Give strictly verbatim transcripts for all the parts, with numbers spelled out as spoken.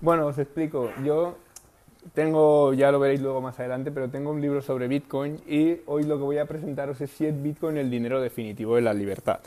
Bueno, os explico. Yo tengo, ya lo veréis luego más adelante, pero tengo un libro sobre Bitcoin y hoy lo que voy a presentaros es si es Bitcoin el dinero definitivo de la libertad.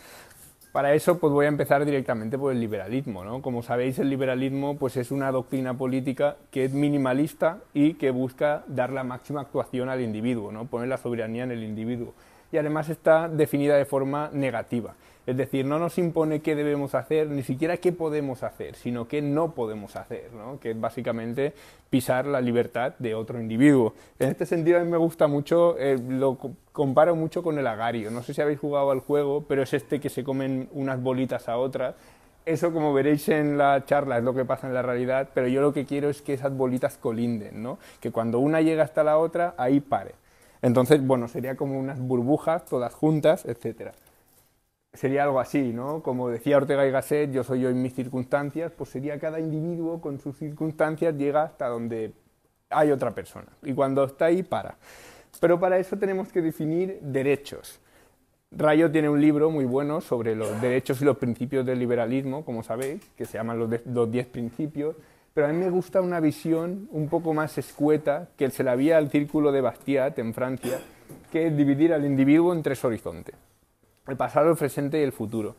Para eso pues voy a empezar directamente por el liberalismo, ¿no? Como sabéis, el liberalismo pues es una doctrina política que es minimalista y que busca dar la máxima actuación al individuo, ¿no? Poner la soberanía en el individuo. Y además está definida de forma negativa. Es decir, no nos impone qué debemos hacer, ni siquiera qué podemos hacer, sino qué no podemos hacer, ¿no? Que es básicamente pisar la libertad de otro individuo. En este sentido a mí me gusta mucho, eh, lo comparo mucho con el agario. No sé si habéis jugado al juego, pero es este que se comen unas bolitas a otras. Eso, como veréis en la charla, es lo que pasa en la realidad, pero yo lo que quiero es que esas bolitas colinden, ¿no? Que cuando una llega hasta la otra, ahí pare. Entonces, bueno, sería como unas burbujas todas juntas, etcétera. Sería algo así, ¿no? Como decía Ortega y Gasset, yo soy yo en mis circunstancias, pues sería cada individuo con sus circunstancias llega hasta donde hay otra persona. Y cuando está ahí, para. Pero para eso tenemos que definir derechos. Rayo tiene un libro muy bueno sobre los derechos y los principios del liberalismo, como sabéis, que se llaman los diez principios, pero a mí me gusta una visión un poco más escueta que se la había al círculo de Bastiat en Francia, que es dividir al individuo en tres horizontes: el pasado, el presente y el futuro.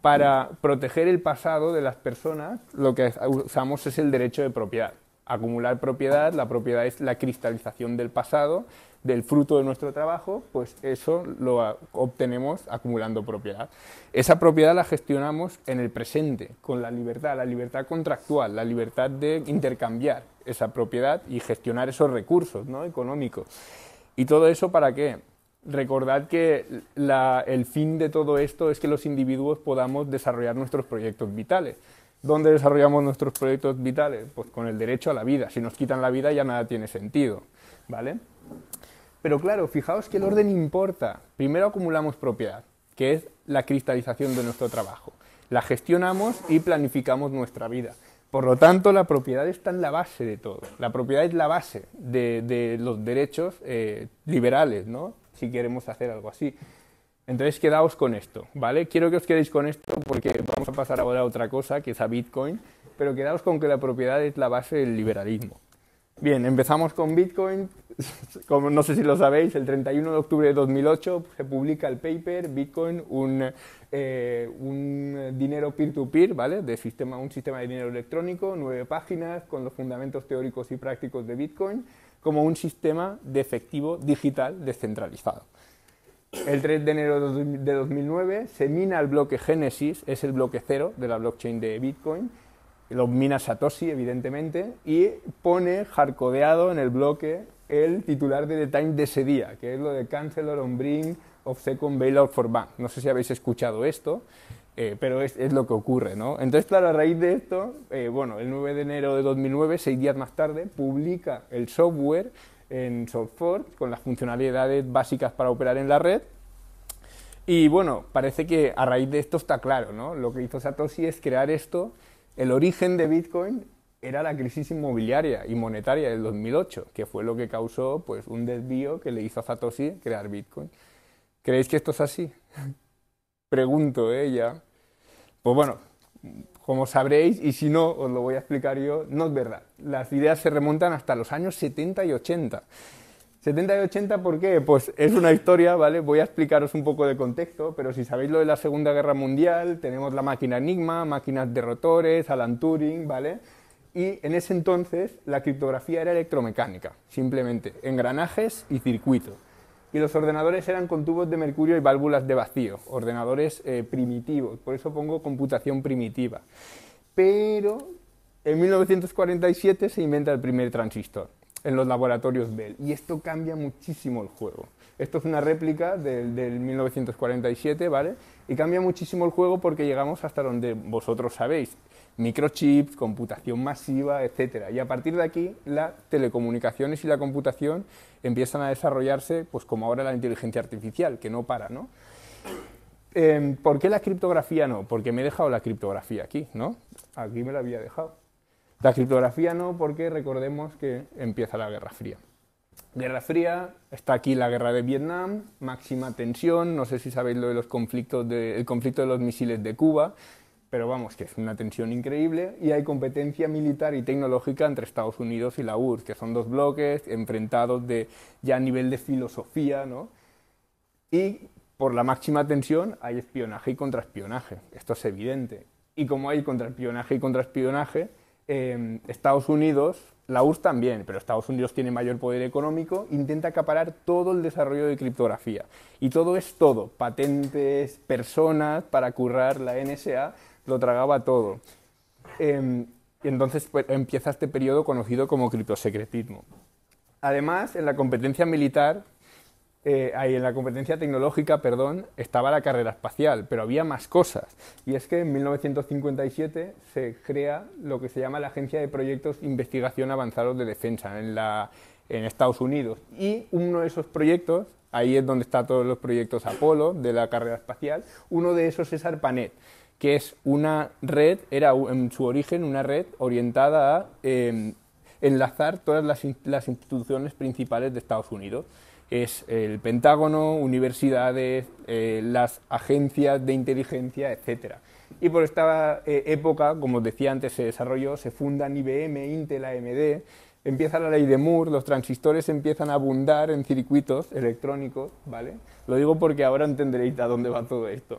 Para proteger el pasado de las personas, lo que usamos es el derecho de propiedad. Acumular propiedad, la propiedad es la cristalización del pasado, del fruto de nuestro trabajo, pues eso lo obtenemos acumulando propiedad. Esa propiedad la gestionamos en el presente, con la libertad, la libertad contractual, la libertad de intercambiar esa propiedad y gestionar esos recursos, ¿no?, económicos. ¿Y todo eso para qué? Recordad que la, el fin de todo esto es que los individuos podamos desarrollar nuestros proyectos vitales. ¿Dónde desarrollamos nuestros proyectos vitales? Pues con el derecho a la vida. Si nos quitan la vida ya nada tiene sentido, ¿vale? Pero claro, fijaos que el orden importa. Primero acumulamos propiedad, que es la cristalización de nuestro trabajo. La gestionamos y planificamos nuestra vida. Por lo tanto, la propiedad está en la base de todo. La propiedad es la base de, de los derechos eh, liberales, ¿no?, si queremos hacer algo así. Entonces, quedaos con esto, ¿vale? Quiero que os quedéis con esto porque vamos a pasar ahora a otra cosa, que es a Bitcoin, pero quedaos con que la propiedad es la base del liberalismo. Bien, empezamos con Bitcoin. Como no sé si lo sabéis, el treinta y uno de octubre de dos mil ocho se publica el paper Bitcoin, un, eh, un dinero peer-to-peer, ¿vale?, de sistema, un sistema de dinero electrónico, nueve páginas, con los fundamentos teóricos y prácticos de Bitcoin, como un sistema de efectivo digital descentralizado. El tres de enero de dos mil nueve se mina el bloque Génesis, es el bloque cero de la blockchain de Bitcoin, lo mina Satoshi, evidentemente, y pone hardcodeado en el bloque el titular de The Time de ese día, que es lo de Chancellor on Brink of Second Bailout for Bank. No sé si habéis escuchado esto, eh, pero es, es lo que ocurre, ¿no? Entonces, claro, a raíz de esto, eh, bueno, el nueve de enero de dos mil nueve, seis días más tarde, publica el software en soft fork con las funcionalidades básicas para operar en la red. Y bueno, parece que a raíz de esto está claro, ¿no? Lo que hizo Satoshi es crear esto. El origen de Bitcoin era la crisis inmobiliaria y monetaria del dos mil ocho, que fue lo que causó pues un desvío que le hizo a Satoshi crear Bitcoin. ¿Creéis que esto es así? Pregunto, ¿eh? Ya. Pues bueno, como sabréis, y si no, os lo voy a explicar yo, no es verdad. Las ideas se remontan hasta los años setenta y ochenta. setenta y ochenta, ¿por qué? Pues es una historia, ¿vale? Voy a explicaros un poco de contexto, pero si sabéis lo de la Segunda Guerra Mundial, tenemos la máquina Enigma, máquinas de rotores, Alan Turing, ¿vale? Y en ese entonces la criptografía era electromecánica, simplemente, engranajes y circuitos. Y los ordenadores eran con tubos de mercurio y válvulas de vacío, ordenadores eh, primitivos, por eso pongo computación primitiva. Pero en mil novecientos cuarenta y siete se inventa el primer transistor en los laboratorios Bell, y esto cambia muchísimo el juego. Esto es una réplica del, del mil novecientos cuarenta y siete, ¿vale? Y cambia muchísimo el juego porque llegamos hasta donde vosotros sabéis, microchips, computación masiva, etcétera. Y a partir de aquí, las telecomunicaciones y la computación empiezan a desarrollarse, pues como ahora la inteligencia artificial, que no para, ¿no? Eh, ¿Por qué la criptografía no? Porque me he dejado la criptografía aquí, ¿no? Aquí me la había dejado. La criptografía no, porque recordemos que empieza la Guerra Fría. Guerra Fría, está aquí la guerra de Vietnam, máxima tensión, no sé si sabéis lo de los conflictos de, el conflicto de los misiles de Cuba, pero vamos, que es una tensión increíble, y hay competencia militar y tecnológica entre Estados Unidos y la U R S S, que son dos bloques enfrentados de, ya a nivel de filosofía, ¿no? Y por la máxima tensión hay espionaje y contraespionaje, esto es evidente. Y como hay contraespionaje y contraespionaje, eh, Estados Unidos, la U R S S también, pero Estados Unidos tiene mayor poder económico, intenta acaparar todo el desarrollo de criptografía. Y todo es todo, patentes, personas, para currar la N S A, lo tragaba todo. Eh, y entonces pues, empieza este periodo conocido como criptosecretismo. Además, en la competencia militar, Eh, ahí en la competencia tecnológica, perdón, estaba la carrera espacial, pero había más cosas. Y es que en mil novecientos cincuenta y siete se crea lo que se llama la Agencia de Proyectos de Investigación Avanzados de Defensa en, la, en Estados Unidos. Y uno de esos proyectos, ahí es donde están todos los proyectos Apolo de la carrera espacial, uno de esos es Arpanet, que es una red, era en su origen una red orientada a eh, enlazar todas las, las instituciones principales de Estados Unidos. Es el Pentágono, universidades, eh, las agencias de inteligencia, etcétera. Y por esta eh, época, como os decía antes, se desarrolló, se fundan I B M, Intel, A M D, empieza la ley de Moore, los transistores empiezan a abundar en circuitos electrónicos, ¿vale? Lo digo porque ahora entenderéis a dónde va todo esto.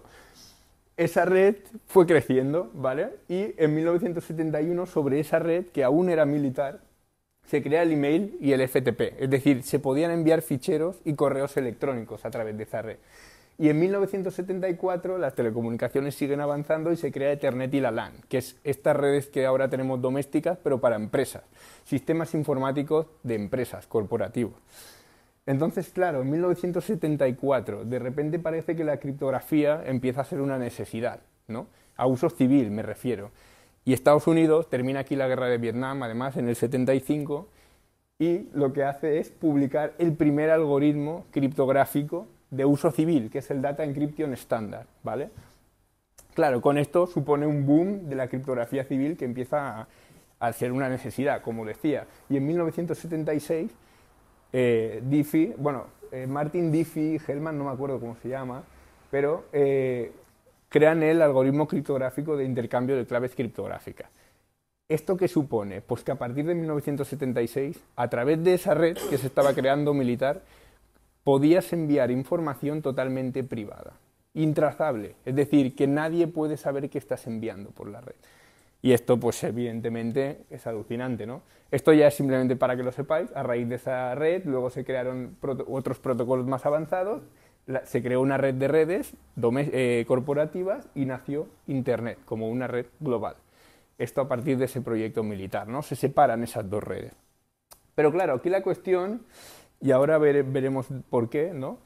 Esa red fue creciendo, ¿vale? Y en mil novecientos setenta y uno, sobre esa red, que aún era militar, se crea el email y el F T P, es decir, se podían enviar ficheros y correos electrónicos a través de esa red. Y en mil novecientos setenta y cuatro las telecomunicaciones siguen avanzando y se crea Ethernet y la LAN, que es estas redes que ahora tenemos domésticas, pero para empresas, sistemas informáticos de empresas, corporativos. Entonces, claro, en mil novecientos setenta y cuatro, de repente parece que la criptografía empieza a ser una necesidad, ¿no? A uso civil me refiero. Y Estados Unidos, termina aquí la guerra de Vietnam, además, en el setenta y cinco, y lo que hace es publicar el primer algoritmo criptográfico de uso civil, que es el Data Encryption Standard, ¿vale? Claro, con esto supone un boom de la criptografía civil que empieza a ser una necesidad, como decía. Y en mil novecientos setenta y seis, eh, Diffie, bueno, eh, Martin Diffie-Hellman, no me acuerdo cómo se llama, pero... Eh, crean el algoritmo criptográfico de intercambio de claves criptográficas. ¿Esto qué supone? Pues que a partir de mil novecientos setenta y seis, a través de esa red que se estaba creando militar, podías enviar información totalmente privada, intrazable, es decir, que nadie puede saber qué estás enviando por la red. Y esto, pues evidentemente, es alucinante, ¿no? Esto ya es simplemente para que lo sepáis, a raíz de esa red, luego se crearon proto- otros protocolos más avanzados, La, se creó una red de redes eh, corporativas y nació Internet como una red global. Esto a partir de ese proyecto militar, ¿no? Se separan esas dos redes. Pero claro, aquí la cuestión, y ahora vere, veremos por qué, ¿no?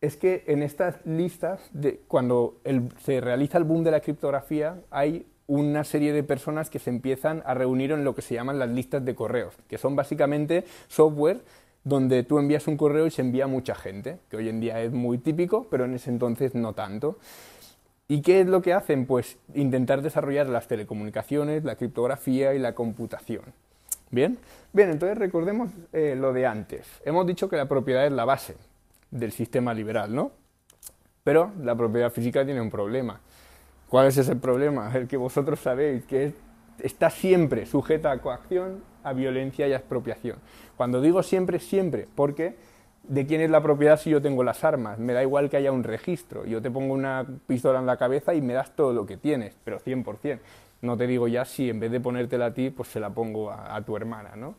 Es que en estas listas, de, cuando el, se realiza el boom de la criptografía, hay una serie de personas que se empiezan a reunir en lo que se llaman las listas de correos, que son básicamente software donde tú envías un correo y se envía a mucha gente, que hoy en día es muy típico, pero en ese entonces no tanto. ¿Y qué es lo que hacen? Pues intentar desarrollar las telecomunicaciones, la criptografía y la computación. ¿Bien? Bien, entonces recordemos eh, lo de antes. Hemos dicho que la propiedad es la base del sistema liberal, ¿no? Pero la propiedad física tiene un problema. ¿Cuál es ese problema? El que vosotros sabéis, que es, está siempre sujeta a coacción, a violencia y a expropiación. Cuando digo siempre, siempre, porque ¿de quién es la propiedad si yo tengo las armas? Me da igual que haya un registro, yo te pongo una pistola en la cabeza y me das todo lo que tienes, pero cien por cien. No te digo ya si en vez de ponértela a ti, pues se la pongo a, a tu hermana, ¿no?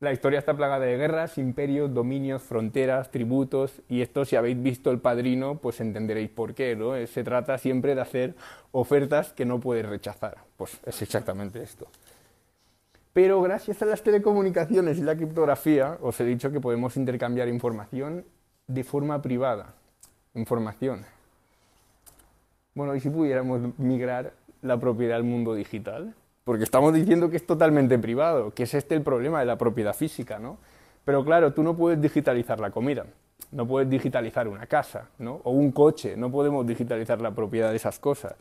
La historia está plagada de guerras, imperios, dominios, fronteras, tributos, y esto, si habéis visto El Padrino, pues entenderéis por qué, ¿no? Se trata siempre de hacer ofertas que no puedes rechazar. Pues es exactamente esto. Pero gracias a las telecomunicaciones y la criptografía, os he dicho que podemos intercambiar información de forma privada. Información. Bueno, ¿y si pudiéramos migrar la propiedad al mundo digital? Porque estamos diciendo que es totalmente privado, que es este el problema de la propiedad física, ¿no? Pero claro, tú no puedes digitalizar la comida, no puedes digitalizar una casa, ¿no? O un coche, no podemos digitalizar la propiedad de esas cosas.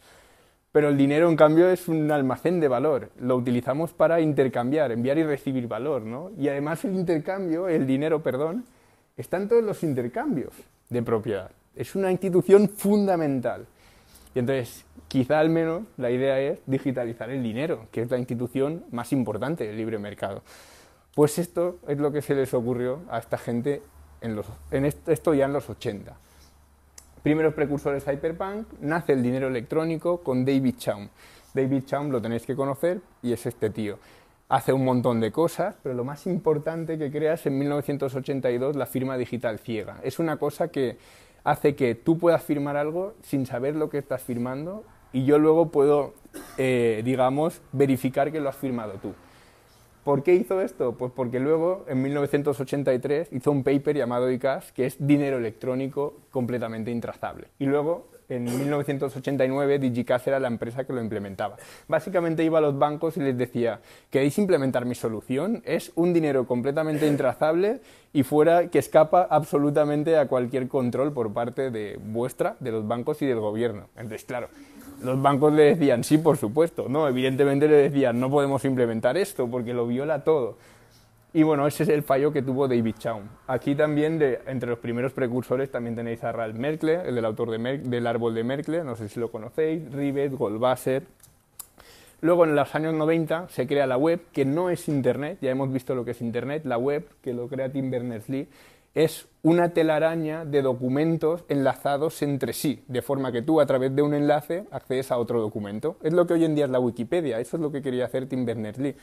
Pero el dinero, en cambio, es un almacén de valor. Lo utilizamos para intercambiar, enviar y recibir valor, ¿no? Y además el intercambio, el dinero, perdón, está en todos los intercambios de propiedad. Es una institución fundamental. Y entonces, quizá al menos, la idea es digitalizar el dinero, que es la institución más importante del libre mercado. Pues esto es lo que se les ocurrió a esta gente, en los, en esto ya en los ochenta. Primeros precursores Cypherpunk, nace el dinero electrónico con David Chaum. David Chaum lo tenéis que conocer y es este tío. Hace un montón de cosas, pero lo más importante que crea es en mil novecientos ochenta y dos la firma digital ciega. Es una cosa que hace que tú puedas firmar algo sin saber lo que estás firmando y yo luego puedo, eh, digamos, verificar que lo has firmado tú. ¿Por qué hizo esto? Pues porque luego, en mil novecientos ochenta y tres, hizo un paper llamado I C A S, que es dinero electrónico completamente intrazable. Y luego, en mil novecientos ochenta y nueve, DigiCash era la empresa que lo implementaba. Básicamente iba a los bancos y les decía, ¿queréis implementar mi solución? Es un dinero completamente intrazable y fuera que escapa absolutamente a cualquier control por parte de vuestra, de los bancos y del gobierno. Entonces, claro, los bancos le decían, sí, por supuesto. No, evidentemente le decían, no podemos implementar esto porque lo viola todo. Y bueno, ese es el fallo que tuvo David Chaum. Aquí también, de, entre los primeros precursores, también tenéis a Ralph Merkle, el del autor de Mer del árbol de Merkle, no sé si lo conocéis, Rivet, Goldwasser. Luego, en los años noventa, se crea la web, que no es Internet, ya hemos visto lo que es Internet. La web, que lo crea Tim Berners-Lee, es una telaraña de documentos enlazados entre sí, de forma que tú, a través de un enlace, accedes a otro documento. Es lo que hoy en día es la Wikipedia, eso es lo que quería hacer Tim Berners-Lee.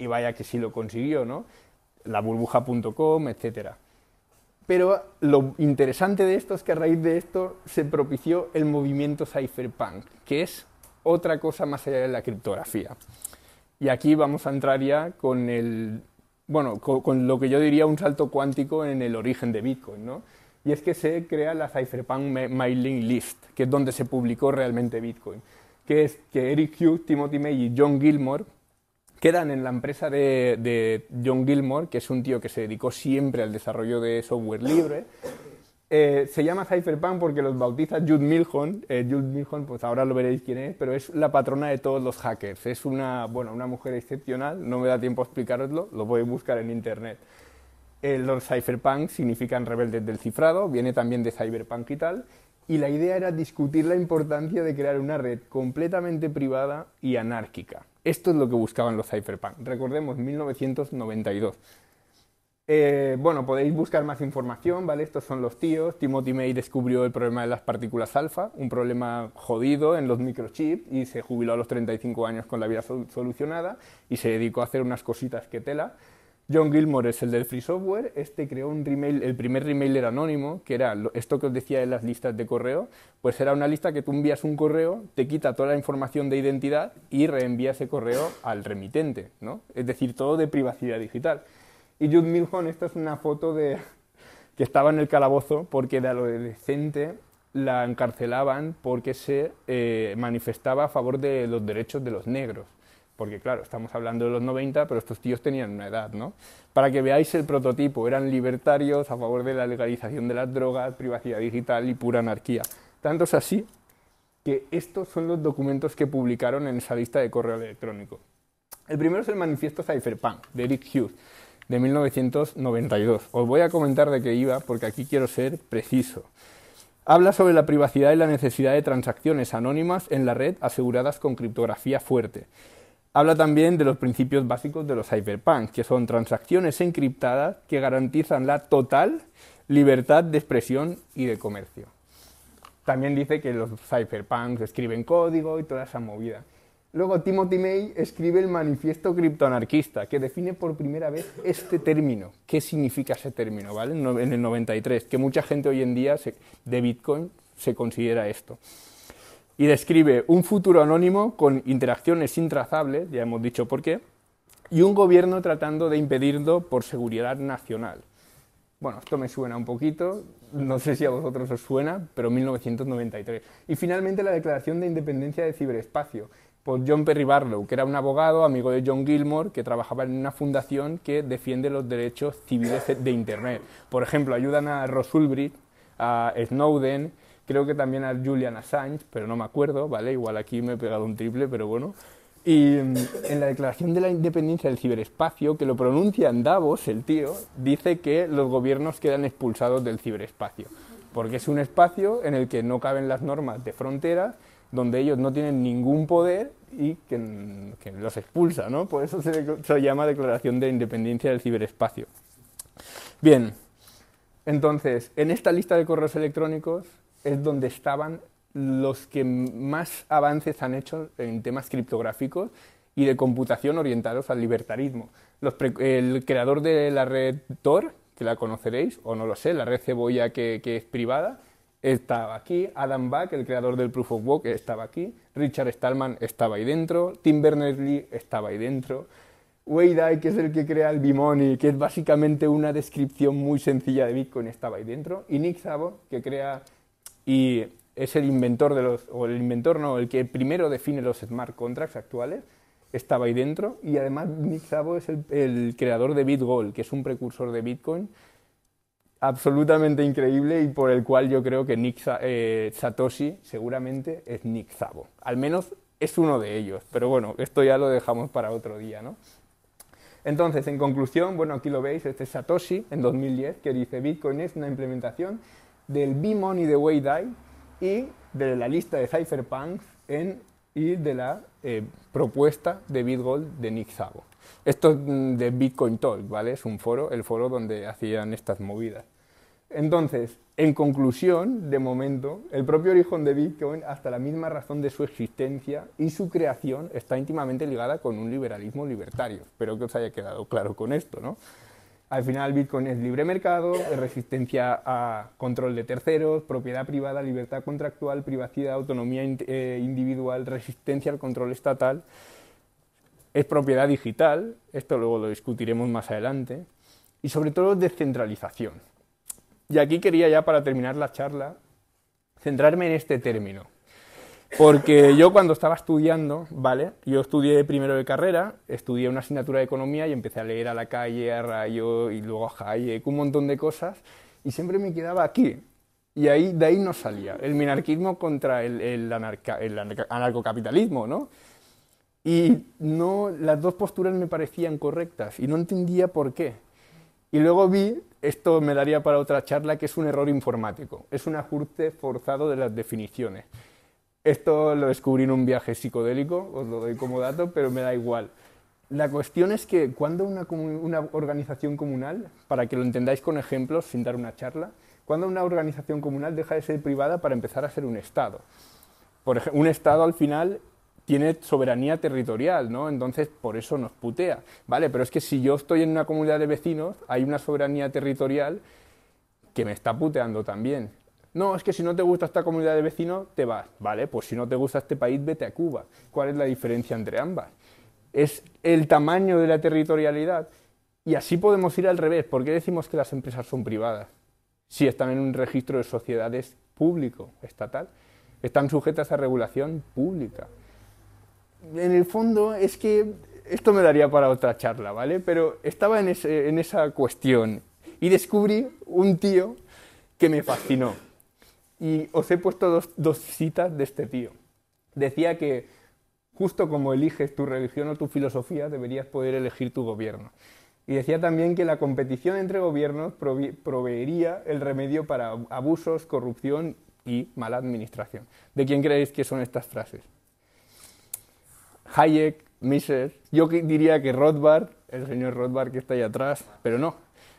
Y vaya que sí lo consiguió, ¿no? La burbuja punto com, etcétera. Pero lo interesante de esto es que a raíz de esto se propició el movimiento cypherpunk, que es otra cosa más allá de la criptografía. Y aquí vamos a entrar ya con el, bueno, con, con lo que yo diría un salto cuántico en el origen de Bitcoin, ¿no? Y es que se crea la cypherpunk mailing list, que es donde se publicó realmente Bitcoin, que es que Eric Hughes, Timothy May y John Gilmore quedan en la empresa de, de John Gilmore, que es un tío que se dedicó siempre al desarrollo de software libre. Eh, se llama Cypherpunk porque los bautiza Jude Milhon. Eh, Jude Milhon, pues ahora lo veréis quién es, pero es la patrona de todos los hackers. Es una, bueno, una mujer excepcional, no me da tiempo a explicaroslo, lo podéis buscar en internet. Eh, los Cypherpunks significan rebeldes del cifrado, viene también de Cyberpunk y tal. Y la idea era discutir la importancia de crear una red completamente privada y anárquica. Esto es lo que buscaban los cypherpunk. Recordemos, mil novecientos noventa y dos. Eh, bueno, podéis buscar más información, ¿vale? Estos son los tíos. Timothy May descubrió el problema de las partículas alfa, un problema jodido en los microchips, y se jubiló a los treinta y cinco años con la vida solucionada y se dedicó a hacer unas cositas que tela. John Gilmore es el del free software, este creó un remail, el primer remailer anónimo, que era esto que os decía de las listas de correo, pues era una lista que tú envías un correo, te quita toda la información de identidad y reenvía ese correo al remitente, ¿no? Es decir, todo de privacidad digital. Y Jude Milhon, esta es una foto de que estaba en el calabozo porque de adolescente la encarcelaban porque se eh, manifestaba a favor de los derechos de los negros. Porque claro, estamos hablando de los noventa, pero estos tíos tenían una edad, ¿no? Para que veáis el prototipo, eran libertarios a favor de la legalización de las drogas, privacidad digital y pura anarquía. Tanto es así que estos son los documentos que publicaron en esa lista de correo electrónico. El primero es el manifiesto Cypherpunk, de Eric Hughes, de mil novecientos noventa y dos. Os voy a comentar de qué iba, porque aquí quiero ser preciso. Habla sobre la privacidad y la necesidad de transacciones anónimas en la red aseguradas con criptografía fuerte. Habla también de los principios básicos de los cypherpunks, que son transacciones encriptadas que garantizan la total libertad de expresión y de comercio. También dice que los cypherpunks escriben código y toda esa movida. Luego Timothy May escribe el manifiesto criptoanarquista, que define por primera vez este término. ¿Qué significa ese término, ¿vale? En el noventa y tres, que mucha gente hoy en día se, de Bitcoin se considera esto. Y describe un futuro anónimo con interacciones intrazables, ya hemos dicho por qué, y un gobierno tratando de impedirlo por seguridad nacional. Bueno, esto me suena un poquito, no sé si a vosotros os suena, pero mil novecientos noventa y tres. Y finalmente la Declaración de Independencia de Ciberespacio, por John Perry Barlow, que era un abogado, amigo de John Gilmore, que trabajaba en una fundación que defiende los derechos civiles de Internet. Por ejemplo, ayudan a Ross Ulbricht, a Snowden, creo que también a Julian Assange, pero no me acuerdo, ¿vale? Igual aquí me he pegado un triple, pero bueno. Y en la Declaración de la Independencia del Ciberespacio, que lo pronuncia en Davos, el tío, dice que los gobiernos quedan expulsados del ciberespacio, porque es un espacio en el que no caben las normas de fronteras donde ellos no tienen ningún poder y que, que los expulsa, ¿no? Por eso se, se llama Declaración de Independencia del Ciberespacio. Bien, entonces, en esta lista de correos electrónicos es donde estaban los que más avances han hecho en temas criptográficos y de computación orientados al libertarismo. Los pre, el creador de la red Tor, que la conoceréis, o no lo sé, la red Cebolla que, que es privada, estaba aquí. Adam Back, el creador del Proof of Work, estaba aquí. Richard Stallman estaba ahí dentro. Tim Berners-Lee estaba ahí dentro. Wei Dai, que es el que crea el B-Money, que es básicamente una descripción muy sencilla de Bitcoin, estaba ahí dentro. Y Nick Szabo, que crea y es el inventor de los, o el inventor no, el que primero define los smart contracts actuales, estaba ahí dentro. Y además Nick Szabo es el, el creador de BitGold, que es un precursor de Bitcoin absolutamente increíble y por el cual yo creo que Nick, eh, Satoshi seguramente es Nick Szabo. Al menos es uno de ellos, pero bueno, esto ya lo dejamos para otro día, ¿no? Entonces, en conclusión, bueno, aquí lo veis, este es Satoshi en dos mil diez, que dice: Bitcoin es una implementación del B-Money de Wei Dai y de la lista de Cypherpunks en, y de la eh, propuesta de BitGold de Nick Szabo. Esto es de Bitcoin Talk, ¿vale? Es un foro, el foro donde hacían estas movidas. Entonces, en conclusión, de momento, el propio origen de Bitcoin, hasta la misma razón de su existencia y su creación, está íntimamente ligada con un liberalismo libertario. Espero que os haya quedado claro con esto, ¿no? Al final, Bitcoin es libre mercado, es resistencia a control de terceros, propiedad privada, libertad contractual, privacidad, autonomía eh, individual, resistencia al control estatal, es propiedad digital, esto luego lo discutiremos más adelante, y sobre todo descentralización. Y aquí quería ya, para terminar la charla, centrarme en este término. Porque yo cuando estaba estudiando, ¿vale? Yo estudié primero de carrera, estudié una asignatura de economía y empecé a leer a la calle, a Rayo y luego a Hayek, un montón de cosas, y siempre me quedaba aquí. Y ahí, de ahí no salía. El minarquismo contra el, el, anarca, el anarcocapitalismo, ¿no? Y no, las dos posturas me parecían correctas y no entendía por qué. Y luego vi, esto me daría para otra charla, que es un error informático, es un ajuste forzado de las definiciones. Esto lo descubrí en un viaje psicodélico, os lo doy como dato, pero me da igual. La cuestión es que cuando una, una organización comunal, para que lo entendáis con ejemplos sin dar una charla, cuando una organización comunal deja de ser privada para empezar a ser un Estado. Por ejemplo, un Estado al final tiene soberanía territorial, ¿no? Entonces, por eso nos putea, ¿vale? Pero es que si yo estoy en una comunidad de vecinos, hay una soberanía territorial que me está puteando también. No, es que si no te gusta esta comunidad de vecinos, te vas, ¿vale? Pues si no te gusta este país, vete a Cuba. ¿Cuál es la diferencia entre ambas? Es el tamaño de la territorialidad. Y así podemos ir al revés. ¿Por qué decimos que las empresas son privadas? Si están en un registro de sociedades público, estatal, están sujetas a regulación pública. En el fondo, es que esto me daría para otra charla, ¿vale? Pero estaba en, ese, en esa cuestión y descubrí un tío que me fascinó. Y os he puesto dos, dos citas de este tío. Decía que justo como eliges tu religión o tu filosofía, deberías poder elegir tu gobierno. Y decía también que la competición entre gobiernos prove- proveería el remedio para abusos, corrupción y mala administración. ¿De quién creéis que son estas frases? Hayek, Mises, yo diría que Rothbard, el señor Rothbard que está ahí atrás, pero no,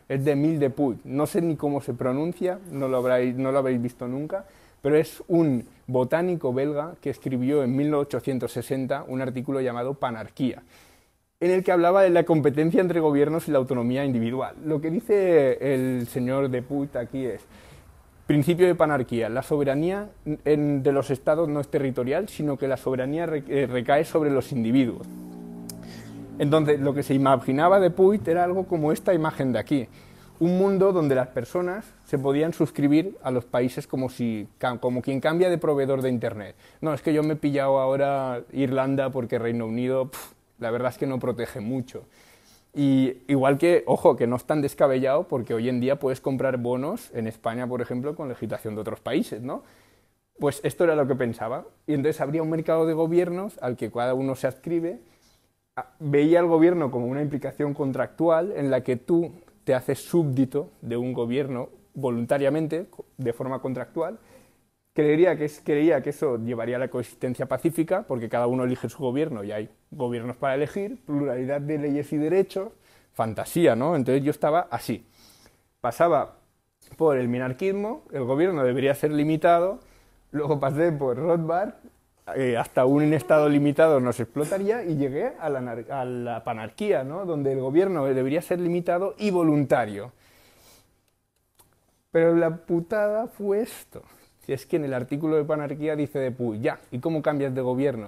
es de Émile de Puydt, no sé ni cómo se pronuncia, no lo, habréis, no lo habéis visto nunca, pero es un botánico belga que escribió en mil ochocientos sesenta un artículo llamado Panarquía, en el que hablaba de la competencia entre gobiernos y la autonomía individual. Lo que dice el señor de Puydt aquí es: principio de panarquía, la soberanía en, de los estados no es territorial, sino que la soberanía re, recae sobre los individuos. Entonces, lo que se imaginaba de Puydt era algo como esta imagen de aquí, un mundo donde las personas se podían suscribir a los países como, si, como quien cambia de proveedor de internet. No, es que yo me he pillado ahora Irlanda porque Reino Unido, pff, la verdad es que no protege mucho. Y igual que, ojo, que no es tan descabellado porque hoy en día puedes comprar bonos en España, por ejemplo, con legislación de otros países, ¿no? Pues esto era lo que pensaba. Y entonces habría un mercado de gobiernos al que cada uno se adscribe. Veía al gobierno como una implicación contractual en la que tú te haces súbdito de un gobierno voluntariamente, de forma contractual, Creería que, creía que eso llevaría a la coexistencia pacífica, porque cada uno elige su gobierno y hay gobiernos para elegir, pluralidad de leyes y derechos, fantasía, ¿no? Entonces yo estaba así. Pasaba por el minarquismo, el gobierno debería ser limitado, luego pasé por Rothbard, eh, hasta un estado limitado nos explotaría, y llegué a la, a la panarquía, ¿no? Donde el gobierno debería ser limitado y voluntario. Pero la putada fue esto. Si es que en el artículo de Panarquía dice de Puy, ya, ¿y cómo cambias de gobierno?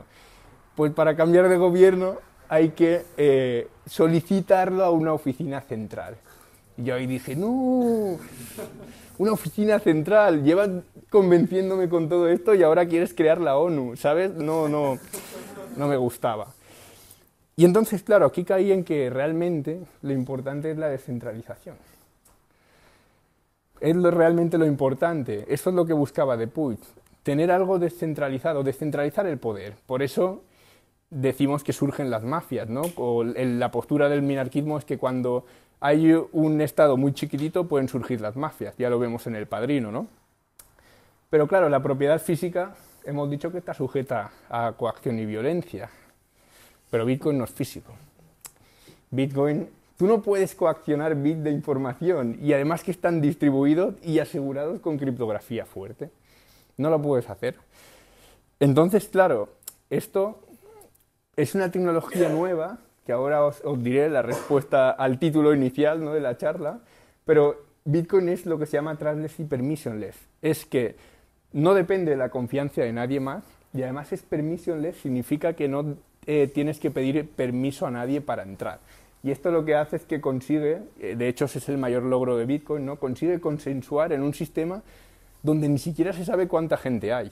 Pues para cambiar de gobierno hay que eh, solicitarlo a una oficina central. Y yo ahí dije, no, una oficina central, llevas convenciéndome con todo esto y ahora quieres crear la ONU, ¿sabes? No, no, no me gustaba. Y entonces, claro, aquí caí en que realmente lo importante es la descentralización. Es lo, realmente lo importante, eso es lo que buscaba de Puydt, tener algo descentralizado, descentralizar el poder. Por eso decimos que surgen las mafias, ¿no? O el, la postura del minarquismo es que cuando hay un estado muy chiquitito pueden surgir las mafias, ya lo vemos en El Padrino, ¿no? Pero claro, la propiedad física hemos dicho que está sujeta a coacción y violencia, pero Bitcoin no es físico. Bitcoin... Tú no puedes coaccionar bits de información y además que están distribuidos y asegurados con criptografía fuerte. No lo puedes hacer. Entonces, claro, esto es una tecnología nueva, que ahora os, os diré la respuesta al título inicial, ¿no?, de la charla, pero Bitcoin es lo que se llama trustless y permissionless. Es que no depende de la confianza de nadie más y además es permissionless, significa que no eh, tienes que pedir permiso a nadie para entrar. Y esto lo que hace es que consigue, de hecho ese es el mayor logro de Bitcoin, ¿no?, consigue consensuar en un sistema donde ni siquiera se sabe cuánta gente hay.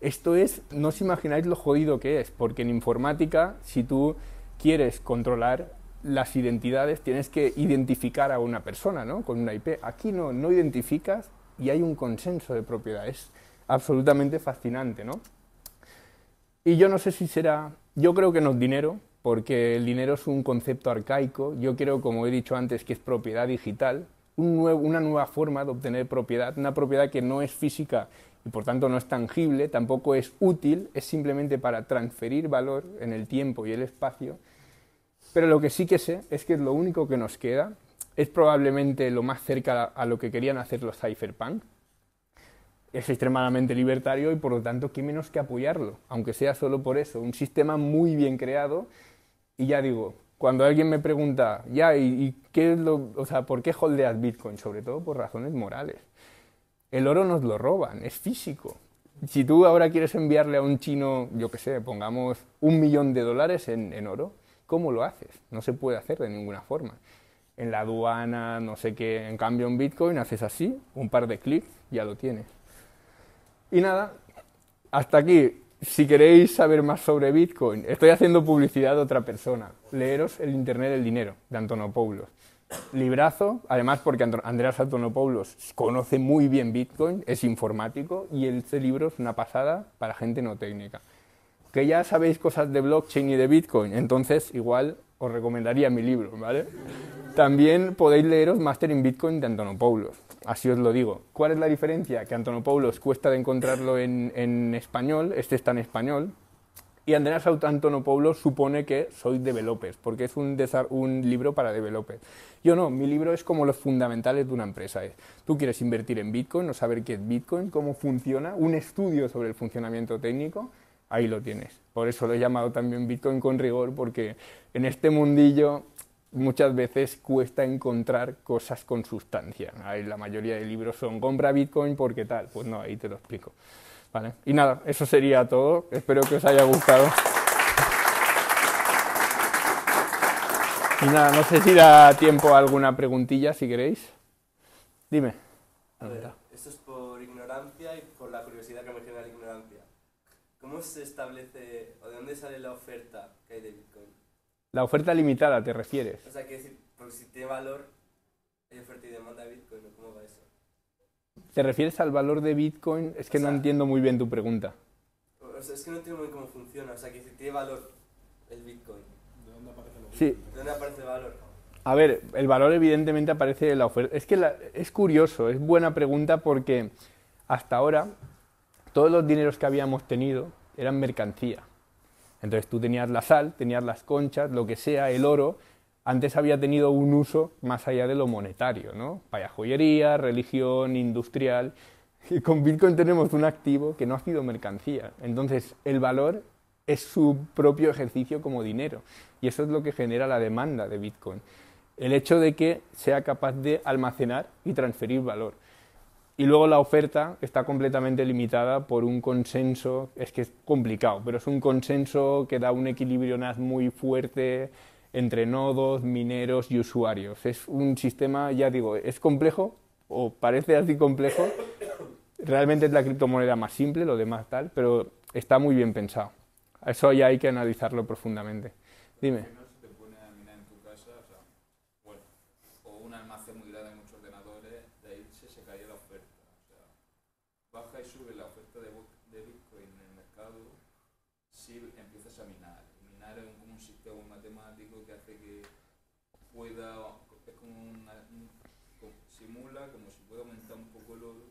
Esto es, no os imagináis lo jodido que es, porque en informática, si tú quieres controlar las identidades, tienes que identificar a una persona, ¿no?, con una I P. Aquí no, no identificas y hay un consenso de propiedad. Es absolutamente fascinante, ¿no? Y yo no sé si será, yo creo que no es dinero, porque el dinero es un concepto arcaico. Yo creo, como he dicho antes, que es propiedad digital, un nuevo, una nueva forma de obtener propiedad, una propiedad que no es física y por tanto no es tangible, tampoco es útil, es simplemente para transferir valor en el tiempo y el espacio. Pero lo que sí que sé es que es lo único que nos queda, es probablemente lo más cerca a lo que querían hacer los cypherpunk, es extremadamente libertario y por lo tanto qué menos que apoyarlo, aunque sea solo por eso, un sistema muy bien creado. Y ya digo, cuando alguien me pregunta, ya, ¿y, y qué es lo, o sea, por qué holdeas Bitcoin? Sobre todo por razones morales. El oro nos lo roban, es físico. Si tú ahora quieres enviarle a un chino, yo qué sé, pongamos un millón de dólares en, en oro, ¿cómo lo haces? No se puede hacer de ninguna forma. En la aduana, no sé qué, en cambio en Bitcoin haces así, un par de clics, ya lo tienes. Y nada, hasta aquí. Si queréis saber más sobre Bitcoin, estoy haciendo publicidad de otra persona. Leeros El Internet del Dinero, de Antonopoulos. Librazo, además porque Andreas Antonopoulos conoce muy bien Bitcoin, es informático, y este libro es una pasada para gente no técnica. Que ya sabéis cosas de blockchain y de Bitcoin, entonces igual os recomendaría mi libro, ¿vale? También podéis leeros Master in Bitcoin de Antonopoulos. Así os lo digo. ¿Cuál es la diferencia? Que Antonopoulos cuesta de encontrarlo en, en español, este está en español, y Andreas Antonopoulos supone que soy developers, porque es un, un libro para developers. Yo no, mi libro es como los fundamentales de una empresa. Es, tú quieres invertir en Bitcoin o saber qué es Bitcoin, cómo funciona, un estudio sobre el funcionamiento técnico, ahí lo tienes. Por eso lo he llamado también Bitcoin con rigor, porque en este mundillo muchas veces cuesta encontrar cosas con sustancia. La mayoría de libros son compra Bitcoin porque tal, pues no, ahí te lo explico, ¿vale? Y nada, eso sería todo, espero que os haya gustado. Y nada, no sé si da tiempo a alguna preguntilla, si queréis. Dime. A ver, esto es por ignorancia y por la curiosidad que me genera la ignorancia. ¿Cómo se establece o de dónde sale la oferta que hay de Bitcoin? La oferta limitada, ¿te refieres? O sea, quiere decir, porque si tiene valor, hay oferta y demanda de Bitcoin, ¿no? ¿Cómo va eso? ¿Te refieres al valor de Bitcoin? Es que o sea, no entiendo muy bien tu pregunta. O sea, es que no entiendo muy bien cómo funciona. O sea, que si tiene valor el Bitcoin, ¿de dónde aparece el valor? Sí. ¿De dónde aparece el valor? A ver, el valor evidentemente aparece en la oferta. Es que la, es curioso, es buena pregunta porque hasta ahora todos los dineros que habíamos tenido eran mercancía. Entonces tú tenías la sal, tenías las conchas, lo que sea, el oro, antes había tenido un uso más allá de lo monetario, ¿no? Para joyería, religión, industrial. Y con Bitcoin tenemos un activo que no ha sido mercancía. Entonces el valor es su propio ejercicio como dinero. Y eso es lo que genera la demanda de Bitcoin. El hecho de que sea capaz de almacenar y transferir valor. Y luego la oferta está completamente limitada por un consenso, es que es complicado, pero es un consenso que da un equilibrio muy fuerte entre nodos, mineros y usuarios. Es un sistema, ya digo, es complejo, o parece así complejo, realmente es la criptomoneda más simple, lo demás tal, pero está muy bien pensado. Eso ya hay que analizarlo profundamente. Dime. ¿Por qué no se te pone a minar en tu casa? O sea, bueno, o un almacén muy grande, muchos ordenadores, de ahí se, se cae la oferta. O sea, baja y sube la oferta de, de Bitcoin en el mercado si empiezas a minar. Minar es un, un sistema matemático que hace que pueda, es como una, un, simula como si pueda aumentar un poco el oro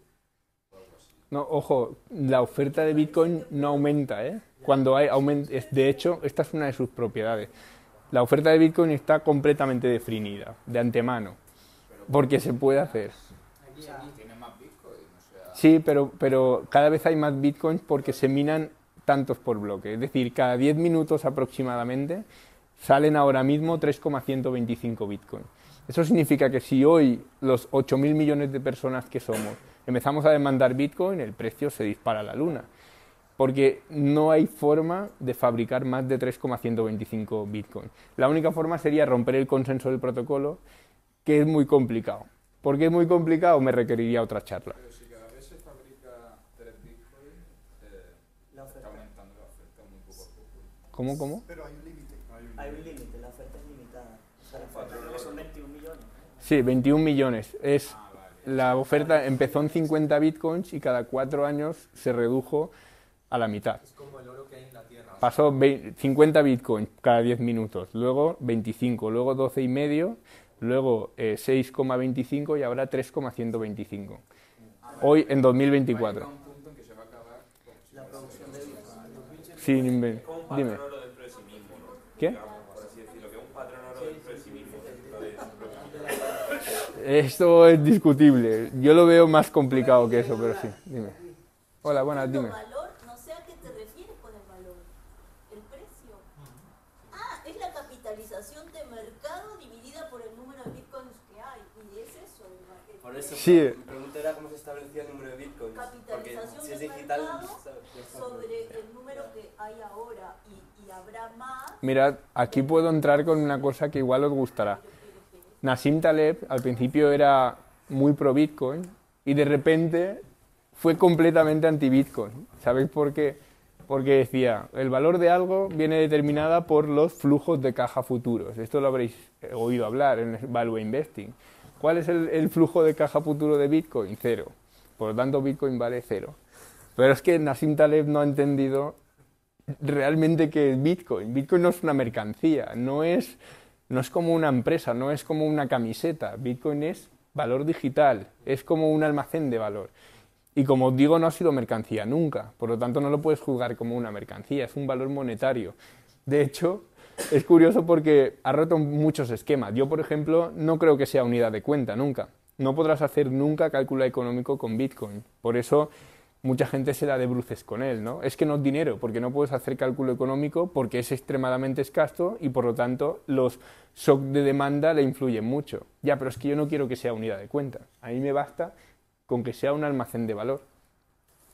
o algo así. No, ojo, la oferta de Bitcoin no aumenta, ¿eh? Cuando hay aumento, de hecho, esta es una de sus propiedades. La oferta de Bitcoin está completamente definida, de antemano, porque se puede hacer. Sí, pero, pero cada vez hay más Bitcoins porque se minan tantos por bloque. Es decir, cada diez minutos aproximadamente salen ahora mismo tres coma ciento veinticinco Bitcoin. Eso significa que si hoy los ocho mil millones de personas que somos empezamos a demandar Bitcoin, el precio se dispara a la luna, porque no hay forma de fabricar más de tres coma ciento veinticinco Bitcoin. La única forma sería romper el consenso del protocolo, que es muy complicado. ¿Por qué es muy complicado? Me requeriría otra charla. Pero si cada vez se fabrica tres Bitcoin, eh, la oferta. Está aumentando la oferta muy poco a poco. ¿Cómo, cómo? Pero hay un límite. Hay un límite, la oferta es limitada. O sea, la oferta son veintiún millones. Sí, veintiún millones. Es... Ah, la oferta empezó en cincuenta bitcoins y cada cuatro años se redujo a la mitad. Es como el oro que hay en la tierra. Pasó cincuenta bitcoins cada diez minutos, luego veinticinco, luego doce y medio, luego eh, seis coma veinticinco y ahora tres coma ciento veinticinco. Hoy en dos mil veinticuatro. Va a llegar un punto en que se va a acabar la producción de bitcoins. Sí, dime. Dime. ¿Qué? Esto es discutible. Yo lo veo más complicado que eso, pero sí. Dime. Hola, buenas, dime. Valor, no sé a qué te refieres con el valor. El precio. Ah, es la capitalización de mercado dividida por el número de bitcoins que hay. Y es eso. El por eso, sí. Mi pregunta era cómo se establecía el número de bitcoins. Capitalización si es de digital, mercado sobre el número que hay ahora y, y habrá más. Mirad, aquí puedo entrar con una cosa que igual os gustará. Nasim Taleb al principio era muy pro Bitcoin y de repente fue completamente anti Bitcoin. ¿Sabéis por qué? Porque decía, el valor de algo viene determinada por los flujos de caja futuros. Esto lo habréis oído hablar en Value Investing. ¿Cuál es el, el flujo de caja futuro de Bitcoin? Cero. Por lo tanto, Bitcoin vale cero. Pero es que Nasim Taleb no ha entendido realmente qué es Bitcoin. Bitcoin no es una mercancía, no es... No es como una empresa, no es como una camiseta. Bitcoin es valor digital, es como un almacén de valor. Y como os digo, no ha sido mercancía nunca, por lo tanto no lo puedes juzgar como una mercancía, es un valor monetario. De hecho, es curioso porque ha roto muchos esquemas. Yo, por ejemplo, no creo que sea unidad de cuenta nunca. No podrás hacer nunca cálculo económico con Bitcoin. Por eso mucha gente se da de bruces con él, ¿no? Es que no es dinero, porque no puedes hacer cálculo económico, porque es extremadamente escaso y por lo tanto los shock de demanda le influyen mucho. Ya, pero es que yo no quiero que sea unidad de cuenta. A mí me basta con que sea un almacén de valor.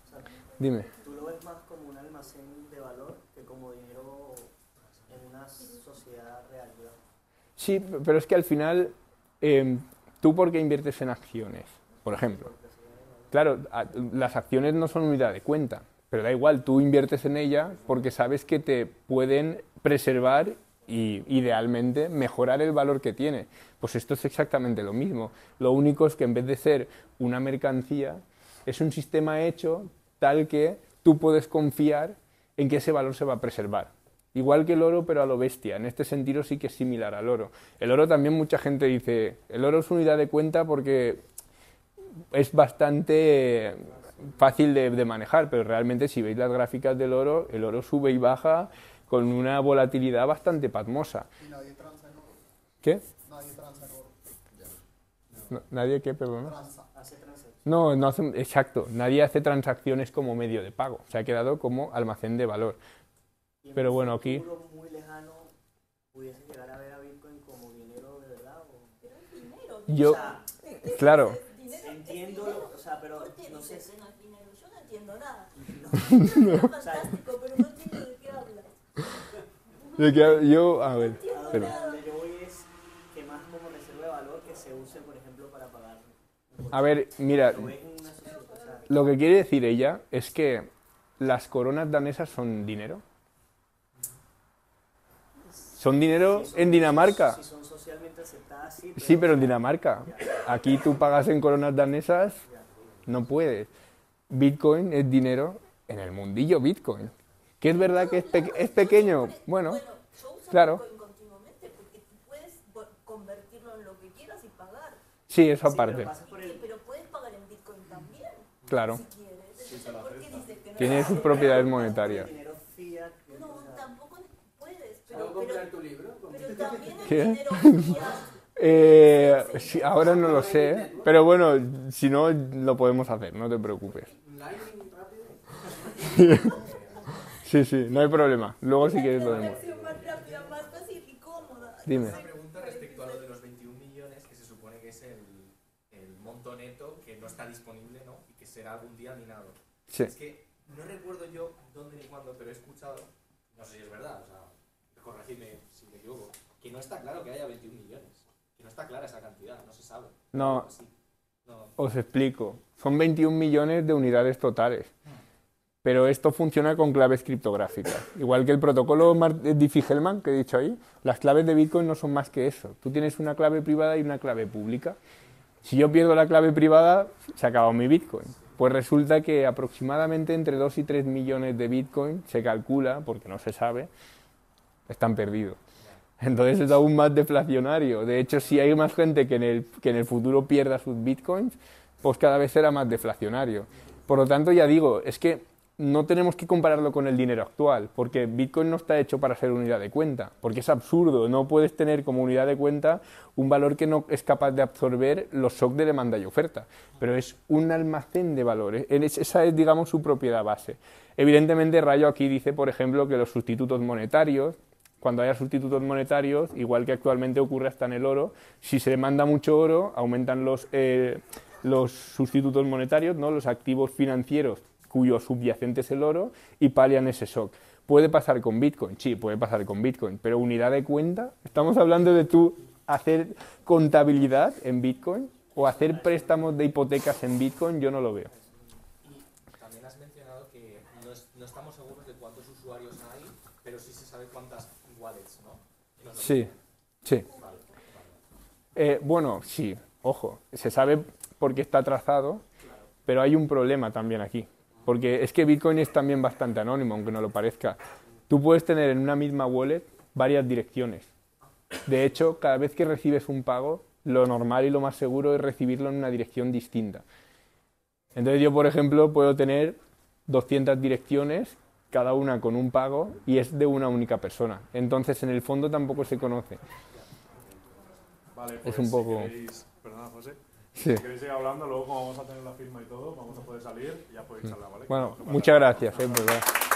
O sea, dime. ¿Tú lo ves más como un almacén de valor que como dinero en una sociedad real, ¿verdad? Sí, pero es que al final, eh, ¿tú por qué inviertes en acciones, por ejemplo? Claro, las acciones no son unidad de cuenta, pero da igual, tú inviertes en ellas porque sabes que te pueden preservar y idealmente mejorar el valor que tiene. Pues esto es exactamente lo mismo. Lo único es que en vez de ser una mercancía, es un sistema hecho tal que tú puedes confiar en que ese valor se va a preservar. Igual que el oro, pero a lo bestia. En este sentido sí que es similar al oro. El oro también mucha gente dice, el oro es unidad de cuenta porque... es bastante fácil de, de manejar, pero realmente si veis las gráficas del oro, el oro sube y baja con una volatilidad bastante pasmosa. ¿Y nadie transa en oro? ¿Qué? Nadie transa en oro. No, ¿nadie qué, perdón? Transa. Hace no, no hace, exacto, nadie hace transacciones como medio de pago, se ha quedado como almacén de valor. Pero bueno, aquí... ¿En un futuro muy lejano pudiese llegar a ver a Bitcoin como dinero de verdad? ¿O? Yo, o sea, claro. Entiendo, o sea, pero no sé si no es dinero, yo no entiendo nada. No, no. Fantástico, pero no entiendo de qué hablas. ¿De qué hablas? Yo, a ver. No entiendo nada. Donde yo voy es que más como reserva de valor que se use, por ejemplo, para pagar. A ver, mira, lo que quiere decir ella es que las coronas danesas son dinero. Son dinero en Dinamarca. Sí, pero en Dinamarca. Aquí tú pagas en coronas danesas, no puedes. Bitcoin es dinero en el mundillo Bitcoin. Que es verdad que es, pe es pequeño. Bueno, claro. Sí, eso aparte. Pero puedes pagar en Bitcoin también. Claro. Tiene sus propiedades monetarias. ¿Qué? eh, sí, ahora no lo sé, pero bueno, si no lo podemos hacer, no te preocupes. Sí, sí, no hay problema. Luego si quieres lo vemos. Dime. Una pregunta respecto a lo de los veintiún millones, que se supone que es el, el monto neto que no está disponible, ¿no? Y que será algún día minado. Sí. Es que no recuerdo yo dónde ni cuándo, pero he escuchado, no sé si es verdad, o sea, corregidme si me equivoco, que no está claro que haya veintiún millones, que no está clara esa cantidad, no se sabe. No, sí, no, os explico, son veintiún millones de unidades totales, pero esto funciona con claves criptográficas. Igual que el protocolo Diffie-Hellman que he dicho ahí, las claves de Bitcoin no son más que eso. Tú tienes una clave privada y una clave pública. Si yo pierdo la clave privada, se acabó mi Bitcoin. Pues resulta que aproximadamente entre dos y tres millones de Bitcoin, se calcula, porque no se sabe, están perdidos. Entonces es aún más deflacionario. De hecho, si hay más gente que en el, que en el futuro pierda sus bitcoins, pues cada vez será más deflacionario. Por lo tanto, ya digo, es que no tenemos que compararlo con el dinero actual, porque Bitcoin no está hecho para ser unidad de cuenta, porque es absurdo. No puedes tener como unidad de cuenta un valor que no es capaz de absorber los shocks de demanda y oferta, pero es un almacén de valores. Esa es, digamos, su propiedad base. Evidentemente, Rayo aquí dice, por ejemplo, que los sustitutos monetarios, cuando haya sustitutos monetarios, igual que actualmente ocurre hasta en el oro, si se demanda mucho oro, aumentan los, eh, los sustitutos monetarios, ¿no? Los activos financieros cuyo subyacente es el oro, y palian ese shock. ¿Puede pasar con Bitcoin? Sí, puede pasar con Bitcoin, pero unidad de cuenta, estamos hablando de tú hacer contabilidad en Bitcoin o hacer préstamos de hipotecas en Bitcoin, yo no lo veo. Y también has mencionado que no, es, no estamos seguros de cuántos usuarios hay, pero sí se sabe cuántas... ¿no? Sí, sí. Eh, bueno, sí, ojo, se sabe porque está trazado, pero hay un problema también aquí, porque es que Bitcoin es también bastante anónimo, aunque no lo parezca. Tú puedes tener en una misma wallet varias direcciones. De hecho, cada vez que recibes un pago, lo normal y lo más seguro es recibirlo en una dirección distinta. Entonces yo, por ejemplo, puedo tener doscientas direcciones, cada una con un pago, y es de una única persona. Entonces, en el fondo tampoco se conoce. Vale, pues es un poco... Si queréis, perdona, José. Sí. Si queréis seguir hablando, luego como vamos a tener la firma y todo, vamos a poder salir y ya podéis charlar, ¿vale? Bueno, muchas gracias. Es verdad.